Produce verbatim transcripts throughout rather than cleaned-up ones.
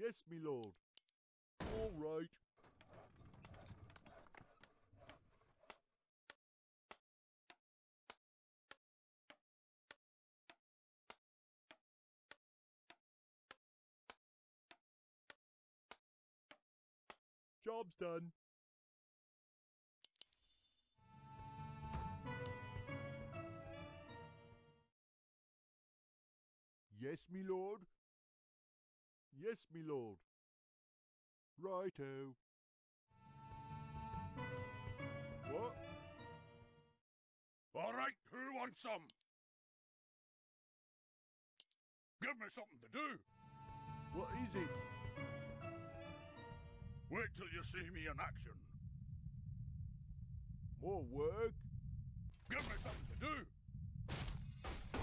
Yes, my lord. All right. Job's done. Yes, me lord. Yes, me lord. Righto. What? All right, who wants some? Give me something to do. What is it? Wait till you see me in action. More work? Give me something to do.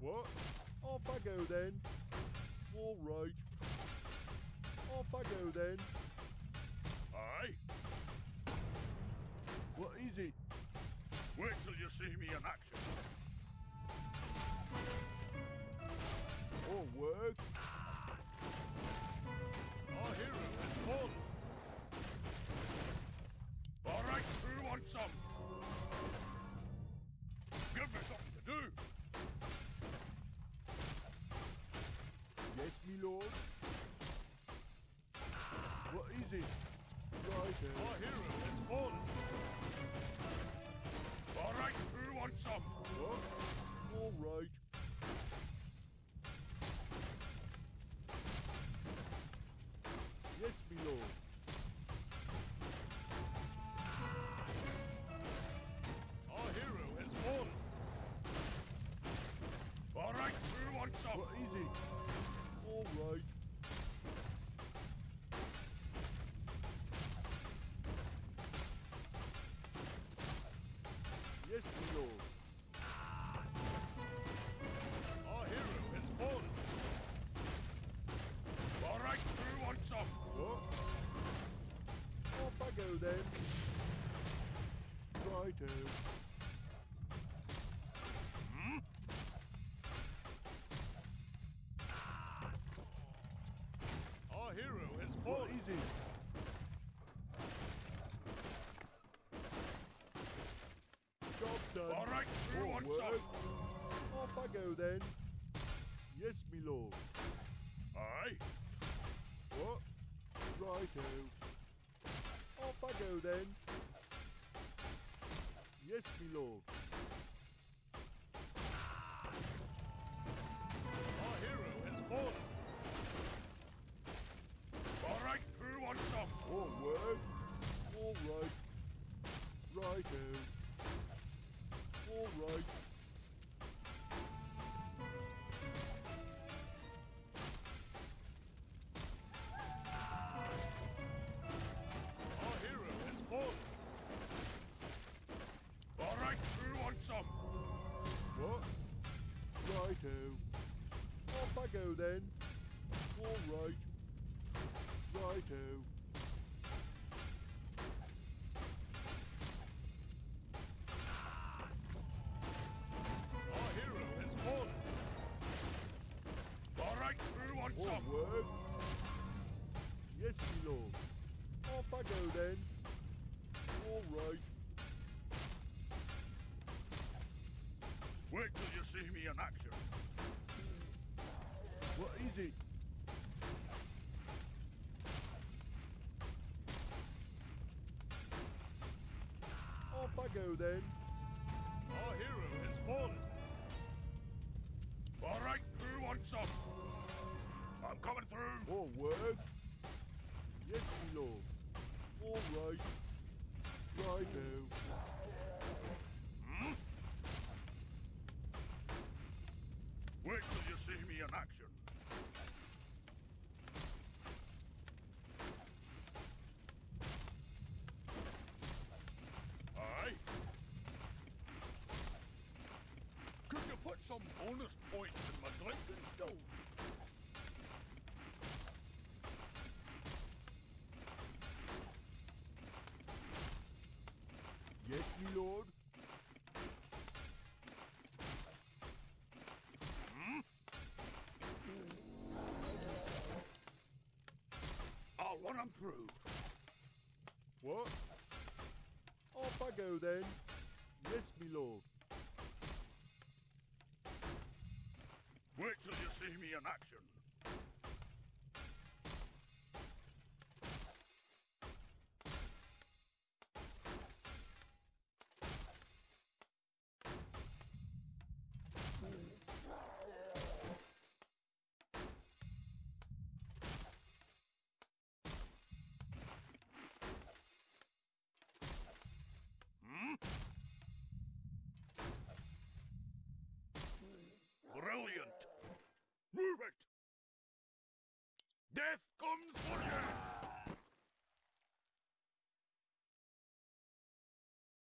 What? Off I go then. All right. Off I go then. Aye. What is it? Wait till you see me in action. More work? Our hero is born. All right, who wants some? Give me something to do. Yes, me lord. What is it? Right here. Our hero is born. All right, who wants some? What? All right. Yes, me lord. Our hero is born. All right, who wants some? What is it? All right. Yes, me lord. Our hero is born. All right, who wants some? What? Off I go then. Righto. Hmm? Our hero is born. What is it? Job done. All right, who wants some? Off I go then. Yes, me lord. Aye. What? Righto. Off I go then. Yes, me lord. Our hero is born. All right, who wants some? All right. All right. Righto. All right. What? Righto. Off I go then. All right. Righto. Our hero is born. All right, who wants More some? Work? Yes, me lord. Off I go then. All right. Wait till you see me in action. What is it? Off I go then. Our hero is born. All right, who wants some? I'm coming through. More work? Yes, my lord. All right. Righto. Wait till you see me in action. Aye. Could you put some bonus points in my drinking stove? Yes, me lord. I'm through. What? Off I go then. Yes, me lord. Wait till you see me in action.